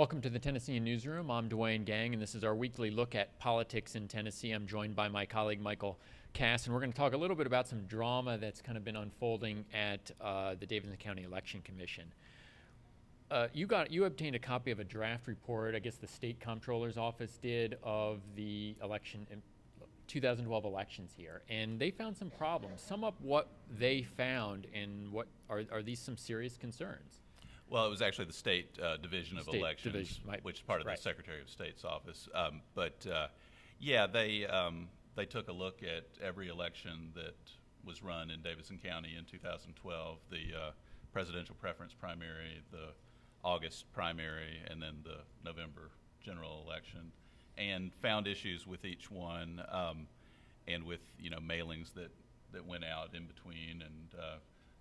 Welcome to the Tennessean Newsroom. I'm Dwayne Gang, and this is our weekly look at politics in Tennessee. I'm joined by my colleague Michael Cass, and we're going to talk a little bit about some drama that's kind of been unfolding at the Davidson County Election Commission. You obtained a copy of a draft report, I guess the state comptroller's office did, of the election 2012 elections here, and they found some problems. Sum up what they found, and what are these some serious concerns? Well, it was actually the State Division of Elections, which is part of the Secretary of State's office. They took a look at every election that was run in Davidson County in 2012, the presidential preference primary, the August primary, and then the November general election, and found issues with each one, and with, you know, mailings that went out in between, and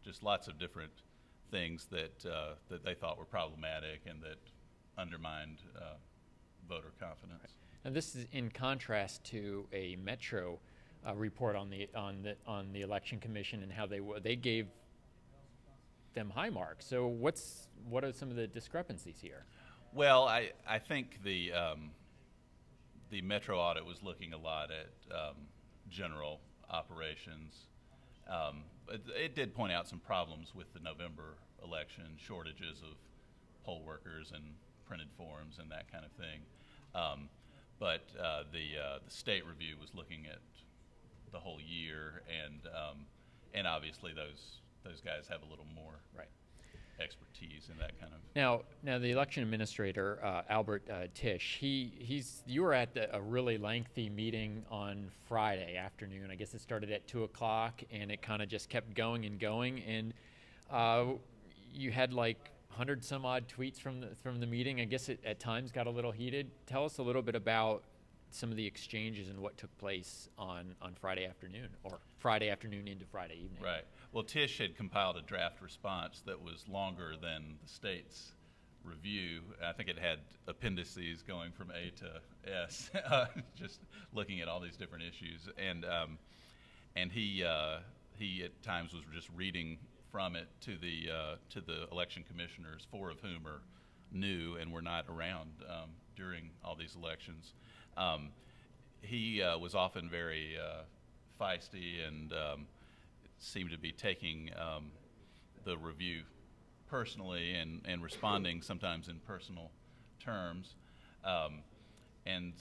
just lots of different things that they thought were problematic and that undermined voter confidence. Right. Now, this is in contrast to a Metro report on the Election Commission and how they gave them high marks. So what are some of the discrepancies here? Well, I think the Metro audit was looking a lot at general operations. It did point out some problems with the November election, shortages of poll workers and printed forms and that kind of thing. But the state review was looking at the whole year, and obviously those guys have a little more expertise in that kind of. Now the election administrator, Albert Tieche, you were at a really lengthy meeting on Friday afternoon. I guess it started at 2 o'clock, and it kind of just kept going and going. And you had like 100 some odd tweets from the meeting. I guess it at times got a little heated. Tell us a little bit about some of the exchanges and what took place on Friday afternoon, or Friday afternoon into Friday evening. Right. Well, Tieche had compiled a draft response that was longer than the state's review. I think it had appendices going from A to S, just looking at all these different issues. And he at times was just reading from it to the election commissioners, four of whom are new and were not around during all these elections. He was often very feisty and seemed to be taking the review personally and responding sometimes in personal terms. And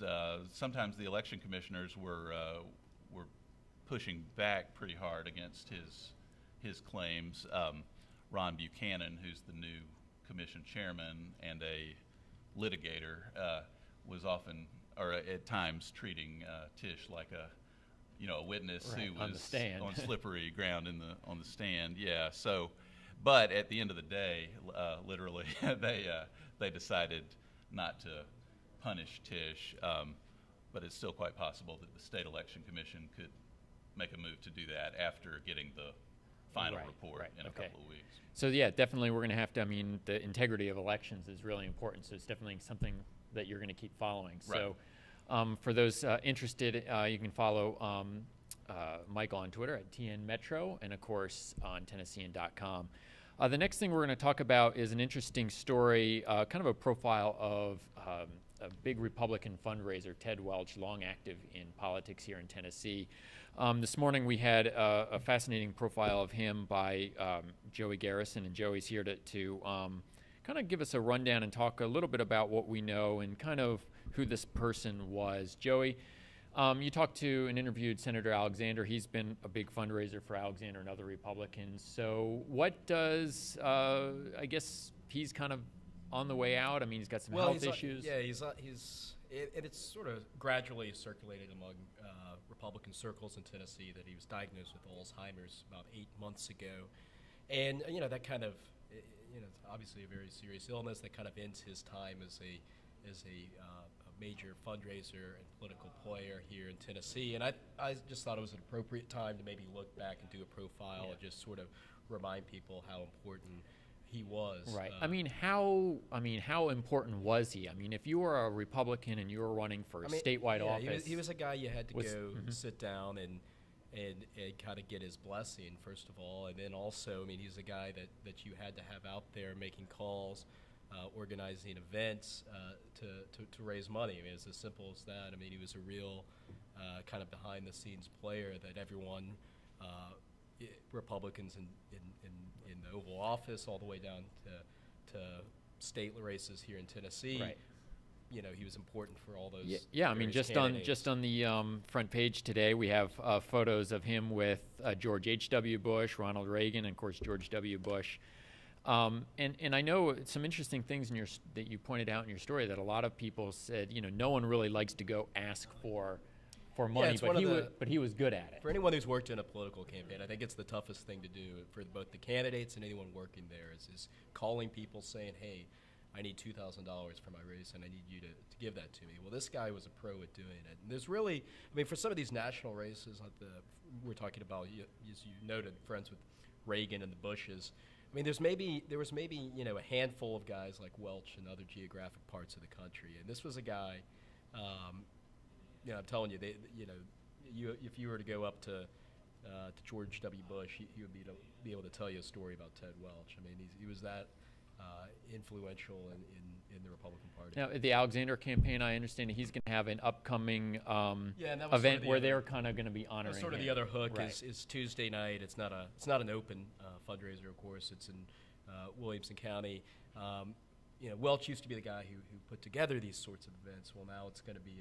sometimes the election commissioners were pushing back pretty hard against his claims. Ron Buchanan, who's the new commission chairman and a litigator, was often, or at times, treating Tieche like a witness who was on the stand. On slippery ground on the stand. Yeah. So, but at the end of the day, literally, they decided not to punish Tieche. But it's still quite possible that the state election commission could make a move to do that after getting the final report in a couple of weeks. So yeah, definitely we're going to have to. I mean, the integrity of elections is really important. So it's definitely something that you're going to keep following. Right. So for those interested, you can follow Michael on Twitter at TNMetro, and of course on Tennessean.com. The next thing we're going to talk about is an interesting story, kind of a profile of a big Republican fundraiser, Ted Welch, long active in politics here in Tennessee. This morning we had a fascinating profile of him by Joey Garrison, and Joey's here to kind of give us a rundown and talk a little bit about what we know and kind of who this person was. Joey, you talked to and interviewed Senator Alexander. He's been a big fundraiser for Alexander and other Republicans. So what does, I guess he's kind of on the way out. I mean, he's got some health issues. Yeah, it's sort of gradually circulated among Republican circles in Tennessee that he was diagnosed with Alzheimer's about 8 months ago. And, you know, that kind of, you know, it's obviously a very serious illness that kind of ends his time as a major fundraiser and political player here in Tennessee. And I just thought it was an appropriate time to maybe look back and do a profile and just sort of remind people how important he was. Right. I mean, how important was he? I mean, if you were a Republican and you were running for statewide office, he was a guy you had to go sit down and kind of get his blessing, first of all, and then also, I mean, he's a guy that you had to have out there making calls organizing events to raise money. I mean, it's as simple as that. I mean, he was a real kind of behind-the-scenes player that everyone, Republicans in the Oval Office all the way down to state races here in Tennessee, right. You know, he was important for all those. Yeah, yeah, I mean, just on the front page today, we have photos of him with George H.W. Bush, Ronald Reagan, and of course George W. Bush. And I know some interesting things in your that you pointed out in your story that a lot of people said, you know, no one really likes to go ask for money, yeah, but he was good at it. For anyone who's worked in a political campaign, I think it's the toughest thing to do for both the candidates and anyone working there is calling people saying, hey, I need $2,000 for my race, and I need you to give that to me. Well, this guy was a pro at doing it. And there's really, I mean, for some of these national races, like we're talking about, as you noted, friends with Reagan and the Bushes. I mean, there was maybe you know, a handful of guys like Welch in other geographic parts of the country, and this was a guy. You know, I'm telling you, if you were to go up to George W. Bush, he would be able to tell you a story about Ted Welch. I mean, he was that. Influential in the Republican Party. Now, the Alexander campaign, I understand he's going to have an upcoming event where they're kind of going to be honoring him. Sort of the other hook is Tuesday night. It's not an open fundraiser, of course. It's in Williamson County. You know, Welch used to be the guy who put together these sorts of events. Well, now it's going to be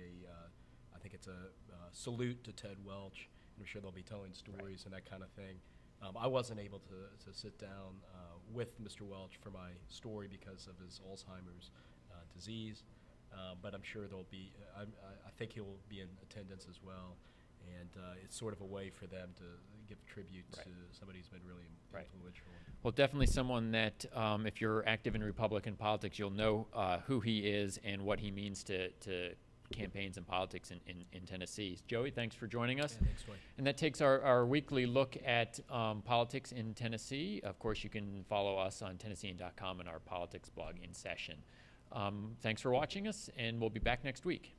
I think it's a salute to Ted Welch. And I'm sure they'll be telling stories and that kind of thing. I wasn't able to sit down with Mr. Welch for my story because of his Alzheimer's disease, but I'm sure there'll be. I think he'll be in attendance as well, and it's sort of a way for them to give tribute to somebody who's been really influential. Well, definitely someone that, if you're active in Republican politics, you'll know who he is and what he means to campaigns and politics in Tennessee. Joey, thanks for joining us. Yeah, thanks, Dwayne. And that takes our weekly look at politics in Tennessee. Of course, you can follow us on Tennessean.com and our politics blog In Session. Thanks for watching us, and we'll be back next week.